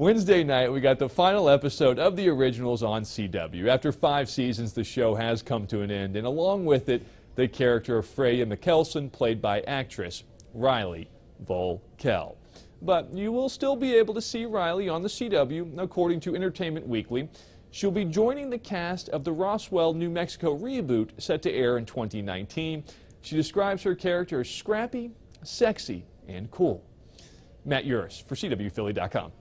Wednesday night, we got the final episode of The Originals on CW. After 5 seasons, the show has come to an end, and along with it, the character of Freya Mikaelson, played by actress Riley Voelkel. But you will still be able to see Riley on the CW, according to Entertainment Weekly. She'll be joining the cast of the Roswell, New Mexico reboot set to air in 2019. She describes her character as scrappy, sexy, and cool. Matt Yuris for cwphilly.com.